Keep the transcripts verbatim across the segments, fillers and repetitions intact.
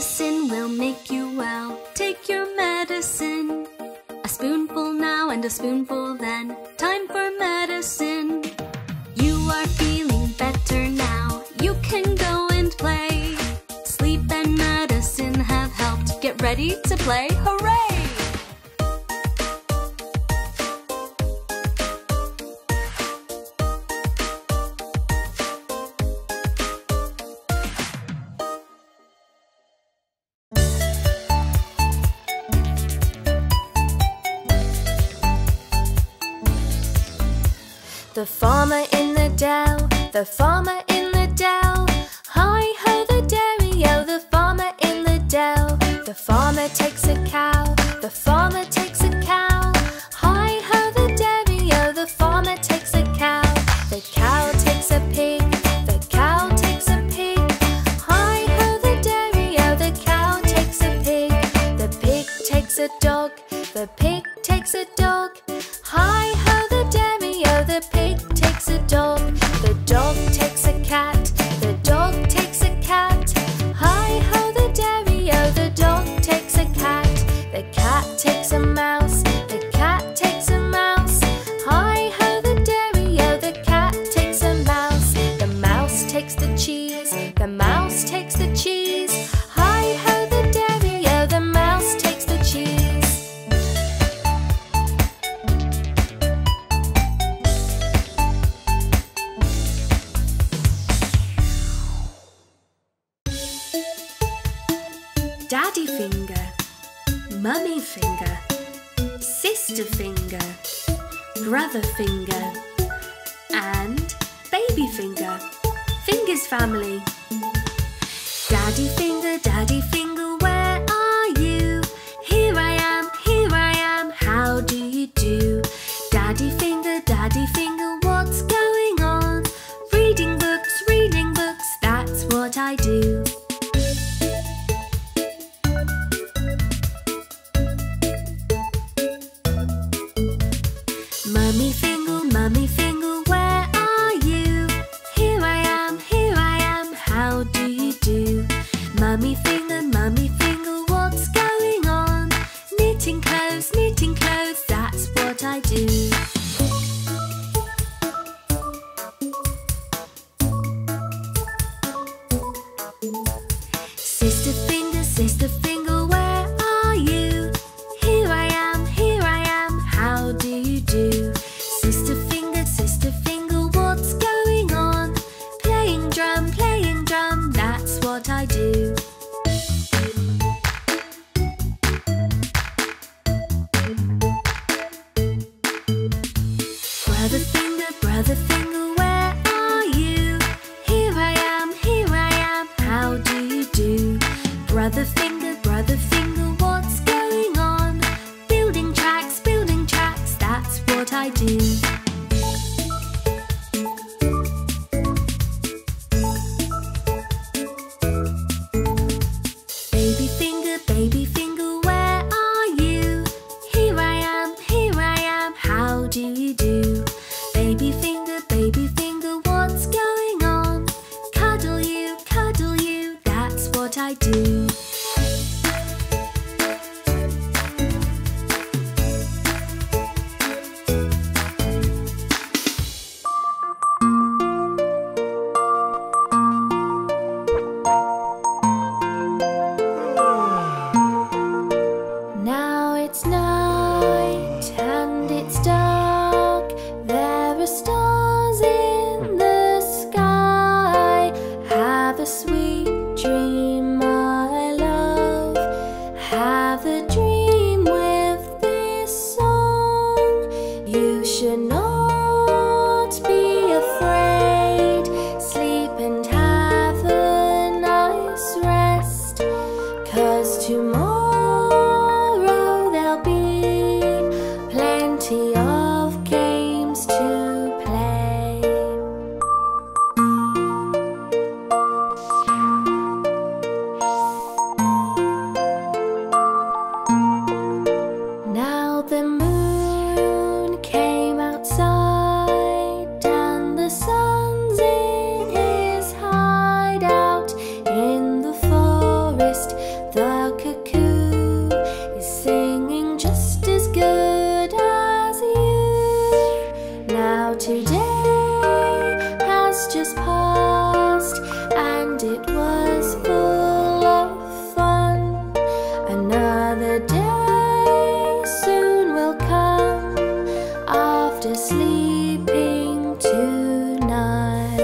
medicine will make you well. Take your medicine. A spoonful now and a spoonful then. Time for medicine. You are feeling better now. You can go and play. Sleep and medicine have helped. Get ready to play. Hooray! The farmer in the dell, the farmer in the dell. Hi ho the dairy o, the farmer in the dell. The farmer takes a cow, the farmer takes a cow. Hi ho the dairy o, the farmer takes a cow. The cow takes a pig, the cow takes a pig. Hi ho the dairy o, the cow takes a pig. The pig takes a dog, the pig takes a dog. Hi ho the dairy. The pig takes a dog, the dog takes a cat, the dog takes a cat. Hi ho the dairy o, the dog takes a cat. The cat takes a mouse, the cat takes a mouse. Hi ho the dairy o, the cat takes a mouse. The mouse takes the cheese, the mouse takes the cheese. Hi ho the dairy o, the mouse takes the cheese. Daddy finger, mummy finger, sister finger, brother finger, and baby finger. Fingers family. Daddy finger, daddy finger, where are you? Here I am, here I am, how do you do? Daddy finger, daddy finger, what's going on? Reading books, reading books, that's what I do. Mummy finger, mummy finger, where are you? Here I am, here I am, how do you do? Mummy finger, mummy finger, what's going on? Knitting clothes, knitting clothes, that's what I do. Sister finger, sister finger, where are you? Here I am, here I am, how do you do? Sister finger, sister finger, what's going on? Playing drum, playing drum, that's what I do. Brother finger, brother finger, where are you? Here I am, here I am, how do you do? Brother finger, brother finger, what's going on? Building tracks, building tracks, that's what I do. Baby finger, baby finger, where are you? Here I am, here I am, how do you do? Baby finger, baby today has just passed, and it was full of fun. Another day soon will come after sleeping tonight.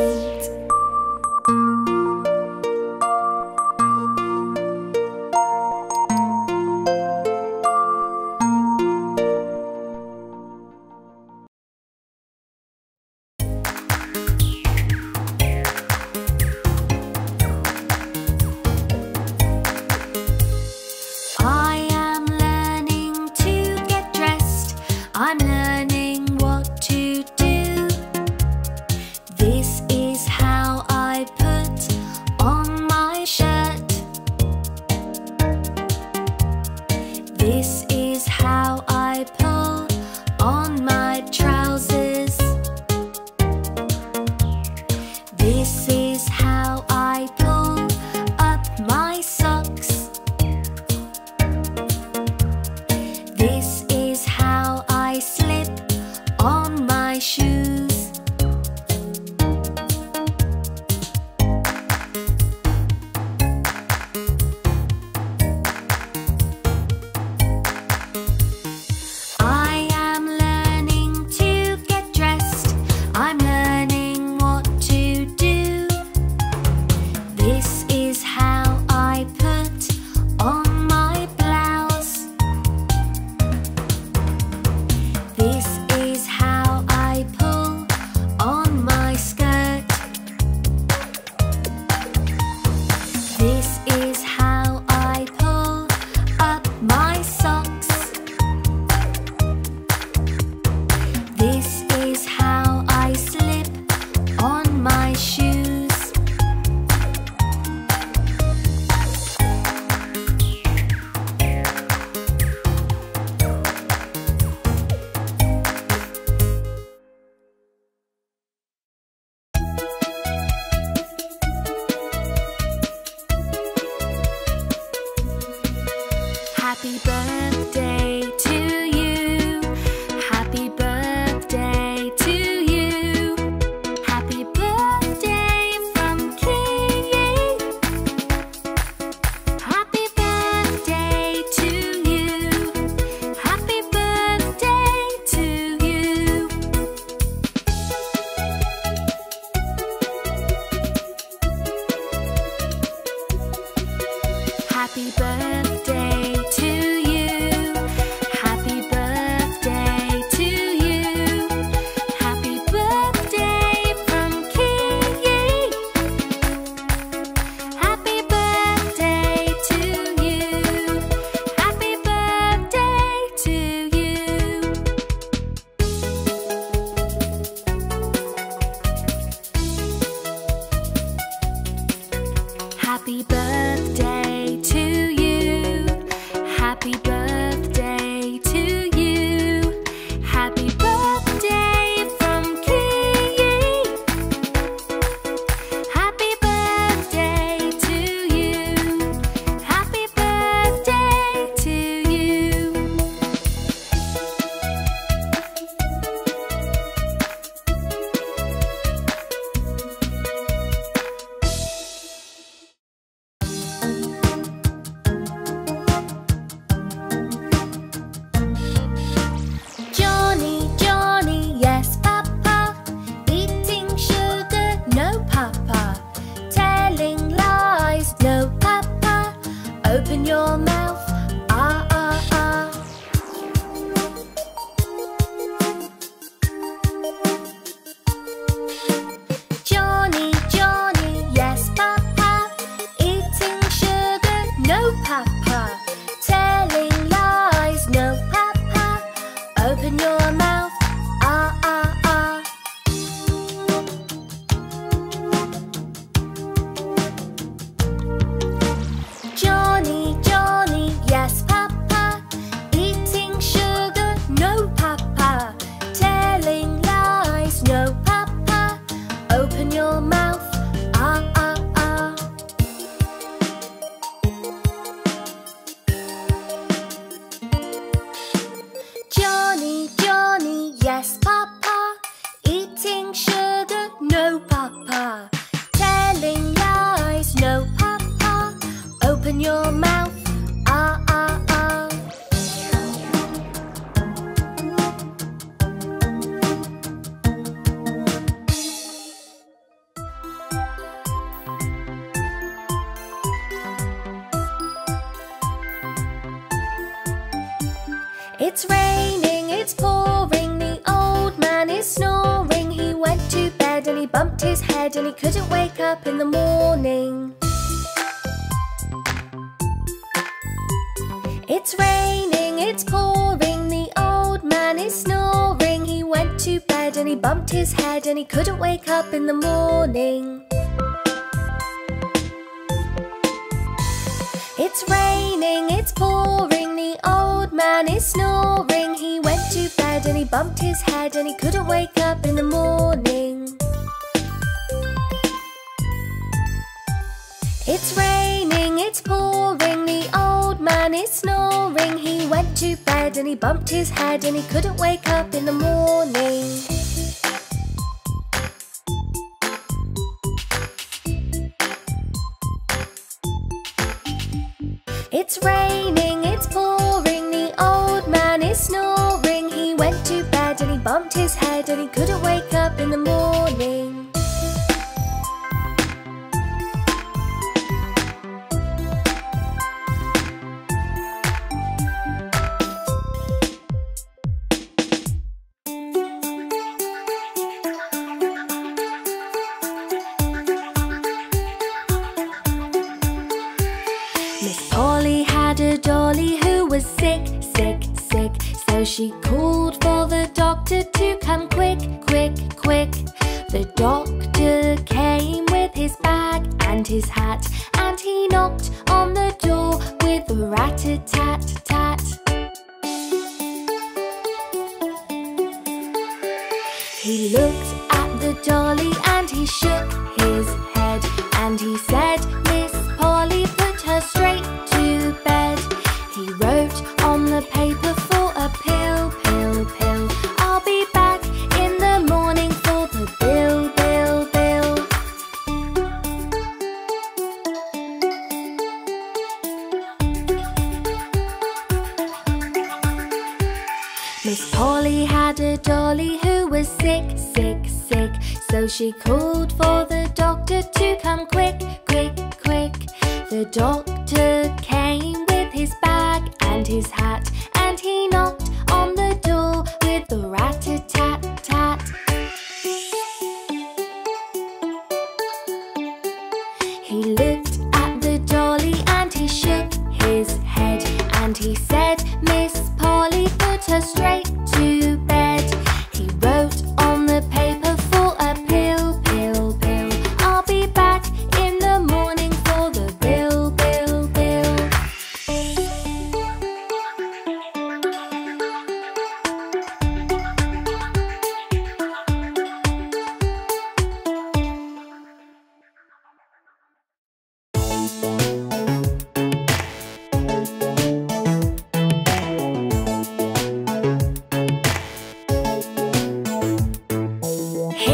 It's raining, it's pouring, the old man is snoring. He went to bed and he bumped his head and he couldn't wake up in the morning. It's raining, it's pouring, the old man is snoring. He went to bed and he bumped his head and he couldn't wake up in the morning. It's raining, it's pouring, the old man is snoring. He went to bed and he bumped his head and he couldn't wake up in the morning. It's raining, it's pouring, the old man is snoring. He went to bed and he bumped his head and he couldn't wake up in the morning. It's raining, it's pouring, the old man is snoring. He went to bed and he bumped his head and he couldn't wake up in the morning. She called for the doctor to come quick, quick, quick. The doctor came with his bag and his hat, and he knocked on the door with a rat-a-tat-tat. He looked at the dolly and he shook his head, and he said, Miss Polly, put her straight to bed. He wrote on the paper for a pill, pill, pill. I'll be back in the morning for the bill, bill, bill. Miss Polly had a dolly who was sick, sick, sick. So she called for the doctor to come quick, quick, quick. The doctor came with his bag and his hat, and he knocked on the door with a rat-a-tat-tat. He looked at the dolly and he shook his head, and he said, Miss Polly, put her straight to bed. He wrote on the paper for a pill, pill, pill. I'll be back in the morning for the bill, bill, bill.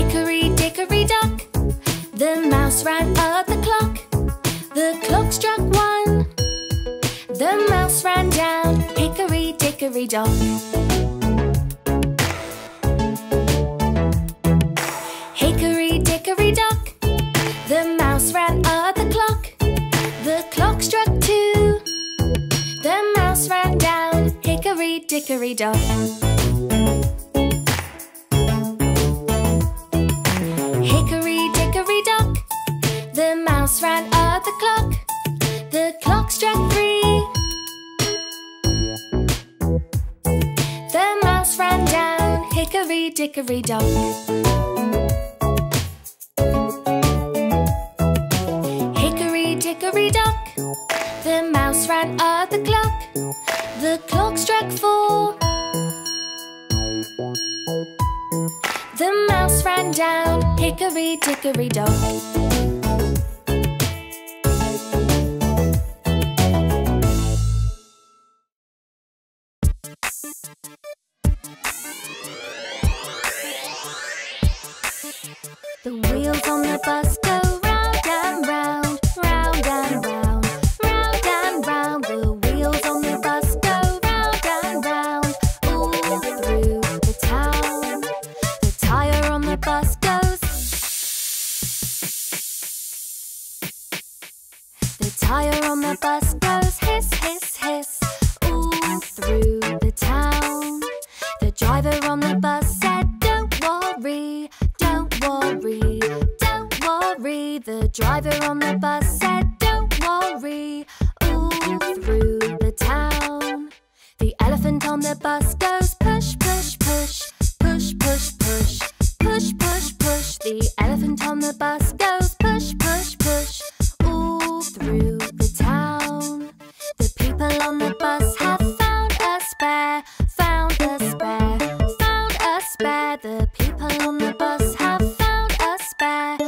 Hickory dickory dock, the mouse ran up the clock. The clock struck one, the mouse ran down. Hickory dickory dock. Hickory dickory dock, the mouse ran up the clock. The clock struck two, the mouse ran down. Hickory dickory dock. Ran up the clock. The clock struck three. The mouse ran down. Hickory dickory dock. Hickory dickory dock, the mouse ran up the clock. The clock struck four. The mouse ran down. Hickory dickory dock. The wheels on the bus go round and round, round and round, round and round. The wheels on the bus go round and round, all through the town. The tire on the bus goes. The tire on the bus goes hiss, hiss, hiss, all through the town. driver on the bus said, don't worry, ooh, through the town. The elephant on the bus goes push, push, push, push, push, push, push, push, push. The elephant on the bus goes push, push, push, all through the town. The people on the bus have found a spare, found a spare, found a spare. The people on the bus have found a spare,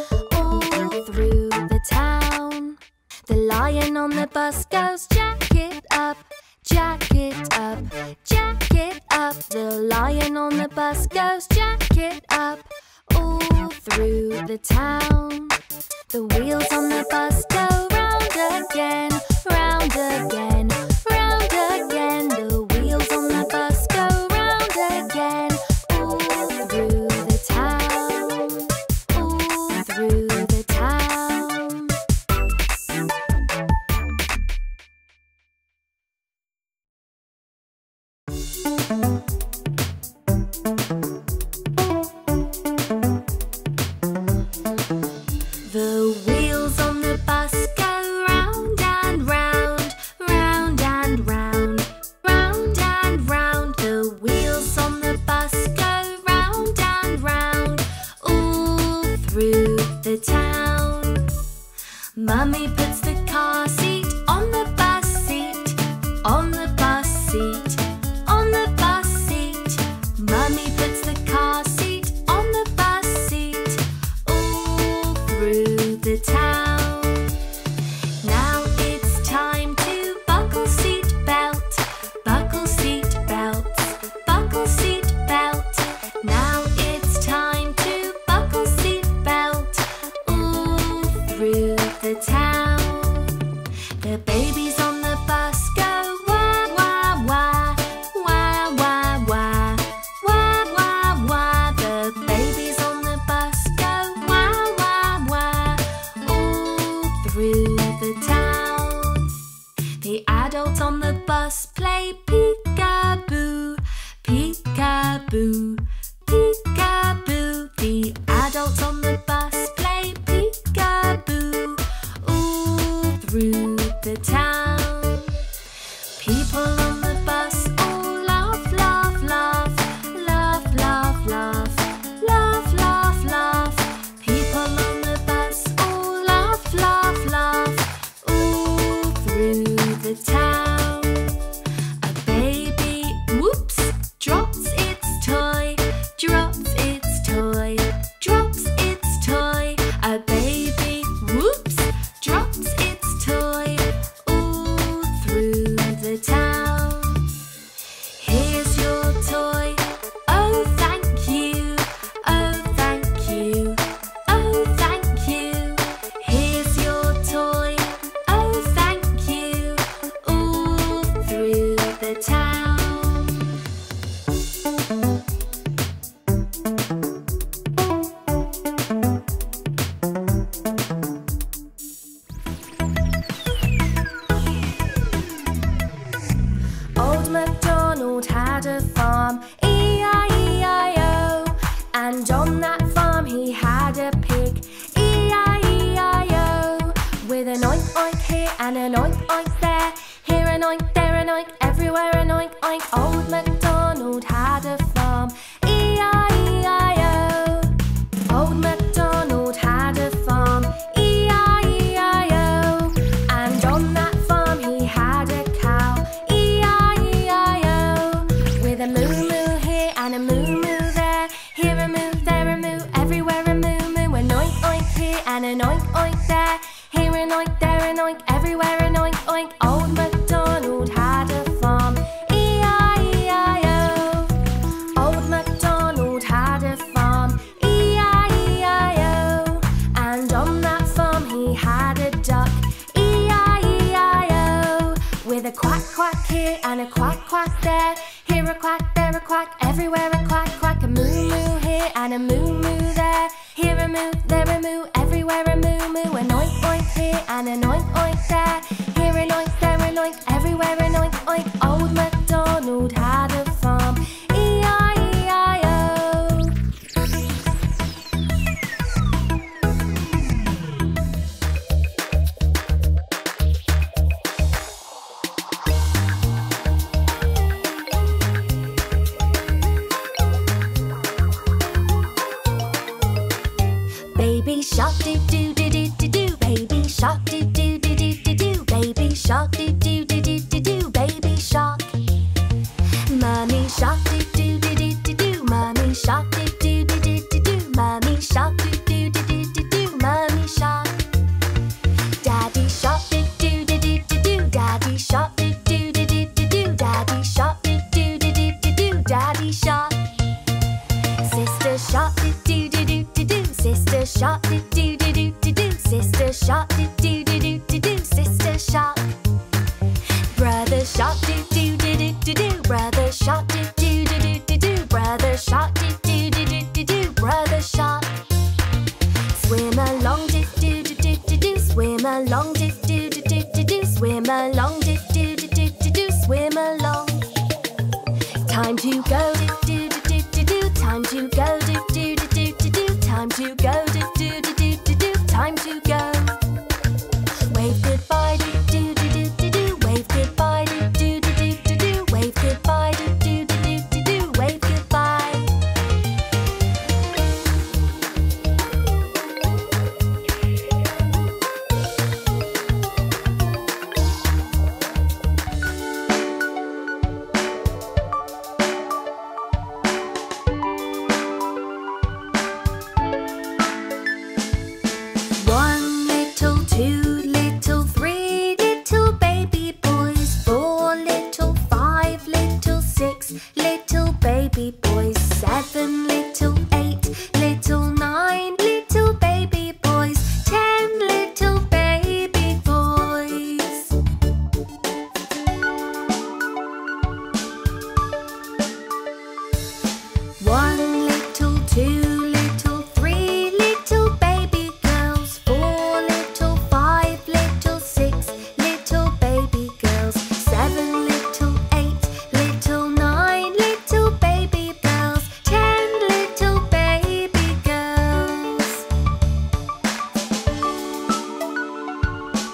all through the town. The lion on the bus goes jack it up, jack it up, jack it up. The lion on the bus goes jack it up, all through the town. The wheels on the bus go round again, round again, round again. The wheels on the bus go round again, all through the town, all through the town. The wheels on the bus go round and round, round and round, round and round. The wheels on the bus go round and round, all through the town. Mummy puts the car seat on the bus seat, on the bus seat, on the bus seat. Mummy puts the car seat on the bus seat, all through the town. Now it's time to buckle seat belt, buckle seat belt, buckle seat belt. Now it's time to buckle seat belt, all through the town. The babies on the bus go wah wah wah, wah wah wah, wah wah wah. The babies on the bus go wah wah wah, all through the town. The adults on the bus play peekaboo, peekaboo, peekaboo. The adults on the bus play peekaboo, all through the town. People on the bus all laugh, laugh, laugh, laugh, laugh, laugh, laugh, laugh, laugh. People on the bus all laugh, laugh, laugh, all through the town. A baby, whoops, drops its toy, drops its toy, drops its toy. A baby, whoops, drops its toy, all through the town. Here's your toy, oh thank you, oh thank you, oh thank you. Here's your toy, oh thank you, all through the town. Old MacDonald had a farm, E I E I O, and on that farm he had a pig, E I E I O, with an oink oink here and an oink oink there, here an oink, there an oink, everywhere an oink oink. Old MacDonald had a farm, E I E I O. Old MacDonald had a farm, E I E I O, and on that farm he had a cow, E I E I O, with a moo moo here and a moo moo there, here a moo, there a moo, everywhere a moo moo. An oink oink here and an oink oink there, here an oink, there an oink, everywhere an oink oink. Old MacDonald had a farm, E I E I O. Old MacDonald had a farm, E I E I O, and on that farm he had a duck, E I E I O, with a quack quack here and a quack quack there, here a quack, there a quack, everywhere a quack quack. A moo moo here and a moo moo there, here a moo, there a moo, everywhere a moo moo. An oink oink here and an oink oink there, here an oink, there an oink, everywhere an oink oink. Old MacDonald had a farm, E I E I O. Baby shark do do do do do do. Baby shark do do do do do do. Baby shark do do do do do do. Baby shark. Mommy shark do do do do do do. Mommy shark do do do do do do. Mommy shark do do do do do do. Mommy shark. Daddy shark do do do do do do. Daddy shark do do do do do do. Daddy shark do do do do do do. Daddy shark. Sister shark do do do do do do. Sister shark do do do do do do. Sister shark do do do do do do. Sister shark. Brother shark do do do do do do. Brother shark do do do do do do. Brother shark do do do do do do. Brother shark. Swim along do do do do do do. Swim along do do do do do do. Swim along do do do do do do. Swim along. Time to go do do do do do. Time to go do do do do do do. Time to go do do do do do do. Time to go. Wave goodbye do do do do do do. Wave goodbye do do do do do. Wave goodbye do do do do do. Wave goodbye. One little, two little, three little baby boys. Four little, five little, six little baby boys. Seven little, eight little, nine little baby boys. Ten little baby boys.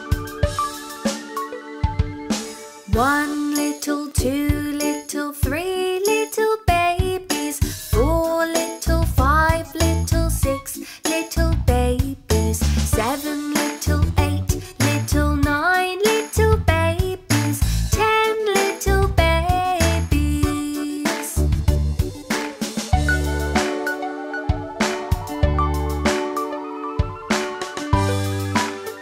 One little, two little, three little baby girls. Four little, five little, six little baby girls. Seven little, eight little, nine little baby girls. Ten little baby girls. One little, two little, three little babies. Four little, five little, six little babies. Seven little, eight little, nine little babies. Ten little babies.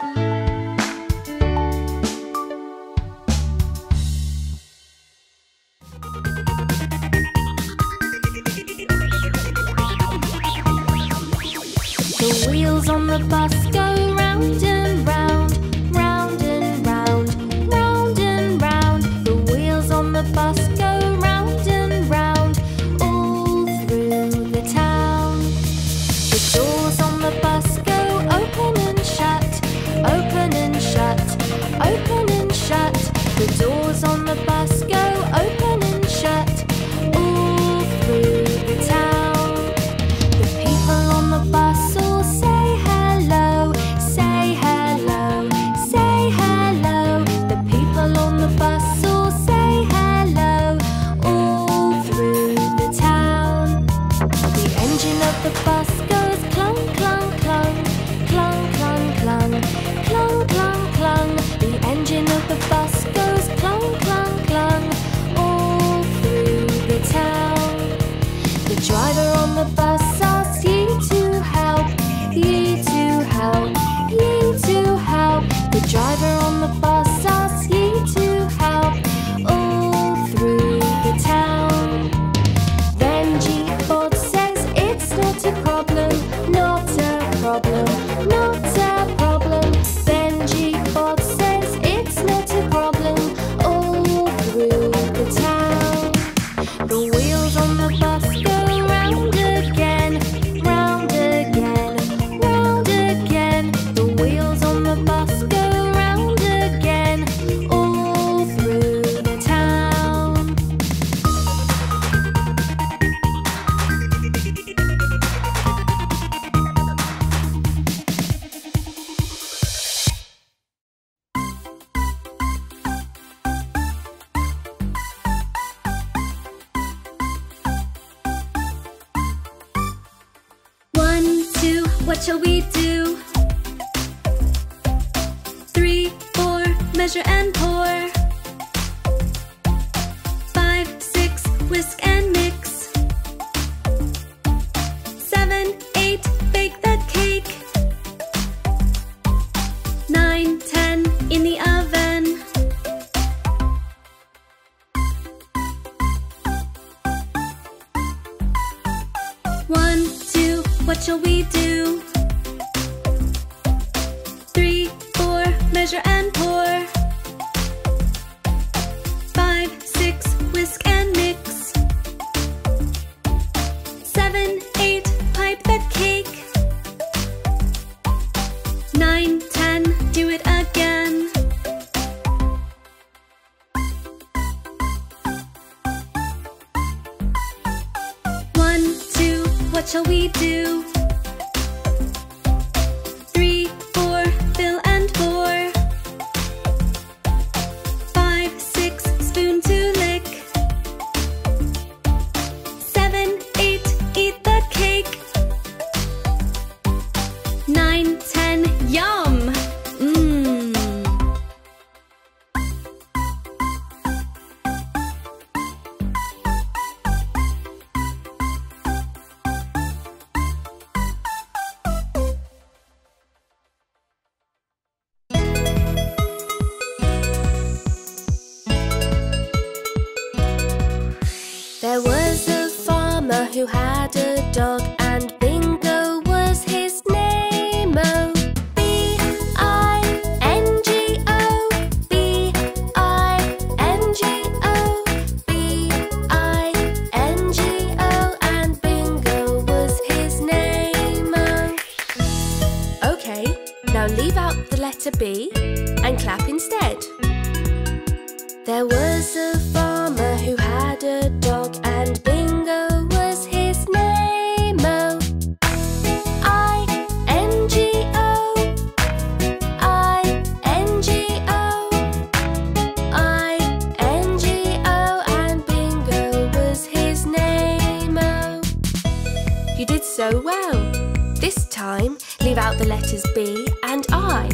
The wheels on the bus go round and round, round and round, round and round. The wheels on the bus go round and round, all through the town. The doors on the bus go open and shut, open and shut, open and shut. The doors on the bus go open and shut, all through the town. The people on the bus all say hello, say hello. shall we do? Three, four, measure and pour. Five, six, whisk and mix. Seven, eight, bake the cake. Nine, ten, in the oven. One, two, what shall we do? Three, four, measure and pour. Five, six, whisk and mix. Seven, eight, pipe the cake. Nine, ten, do it again. One, two, what shall we do? There was a farmer who had a dog, and Bingo was his name. Oh, B I N G O, B I N G O, B I N G O, and Bingo was his name. Oh. Okay, now leave out the letter B and clap instead. There was a farmer who had a dog, and Bingo was his name. Oh, I N G O, I N G O, I N G O, and Bingo was his name. Oh. You did so well. This time, leave out the letters B and I.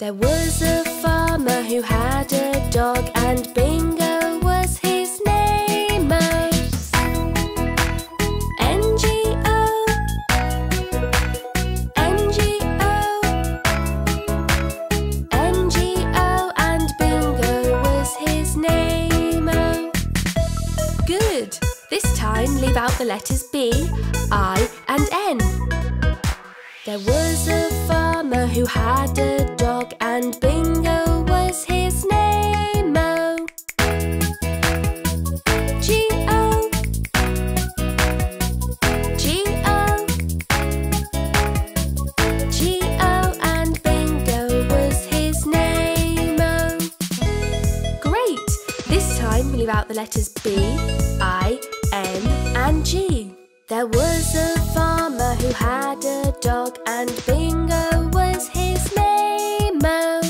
There was a farmer who had a dog, and Bingo was his name. Oh, N G O, N G O, N G O, and Bingo was his name. Oh. Good! This time leave out the letters B, I and N. There was a farmer who had a dog, and Bingo was his name. Oh, G O, G O, G O, and Bingo was his name. Oh. Great! This time leave out the letters B, I, N and G. There was a farmer who had a dog, and Bingo was his name. Oh,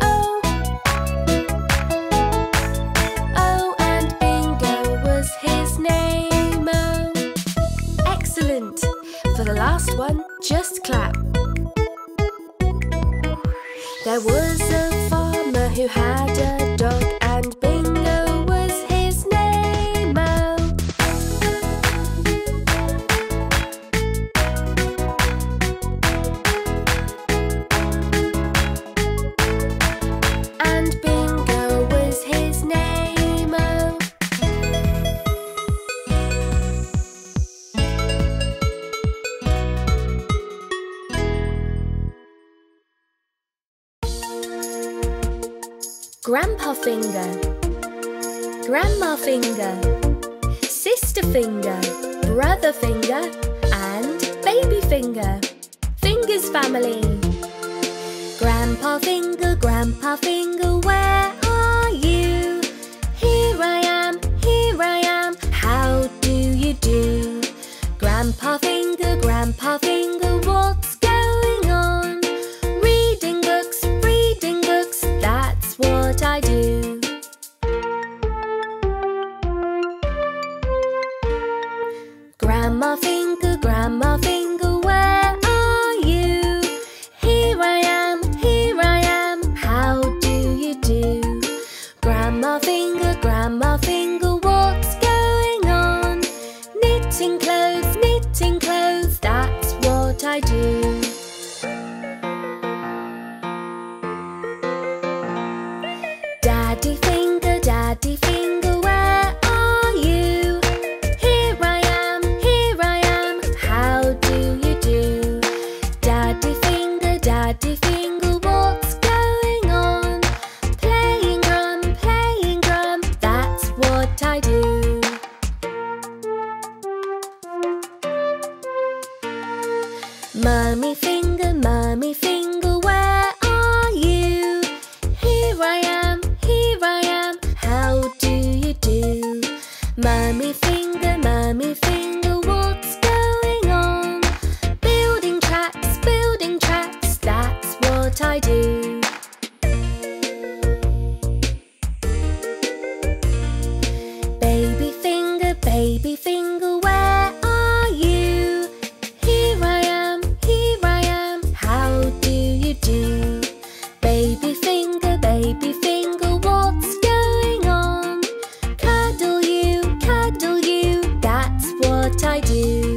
oh, oh, oh, and Bingo was his name. Oh. Excellent! For the last one, just clap. There was a farmer who had a dog, and Bingo was his name. Oh, and Bingo was his name. Oh. Grandpa Finger, Grandma Finger, Sister Finger, Brother Finger, and Baby Finger. Fingers family. Grandpa Finger, Grandpa Finger, where are you? Here I am, here I am, how do you do? Grandpa Finger, Grandpa Finger, what's going on? Reading books, reading books, that's what I do. Grandma Finger, Grandma Finger, where are you? Here I am, here I am, how do you do? Grandma Finger, Grandma Finger, what's going on? Knitting clothes, knitting clothes, that's what I do. Daddy Finger, Daddy Finger, where are you? Here I am, here I am, how do you do? Daddy Finger, Daddy Finger, what's going on? Playing drum, playing drum, that's what I do. Mummy Finger, Mummy Finger, where are you? Here I am, Mummy Finger, Mummy Finger, what's going on? Building tracks, building tracks, that's what I do. Baby Finger, Baby Finger, where are you? Here I am, here I am, how do you do? Baby Finger, Baby Finger, I do.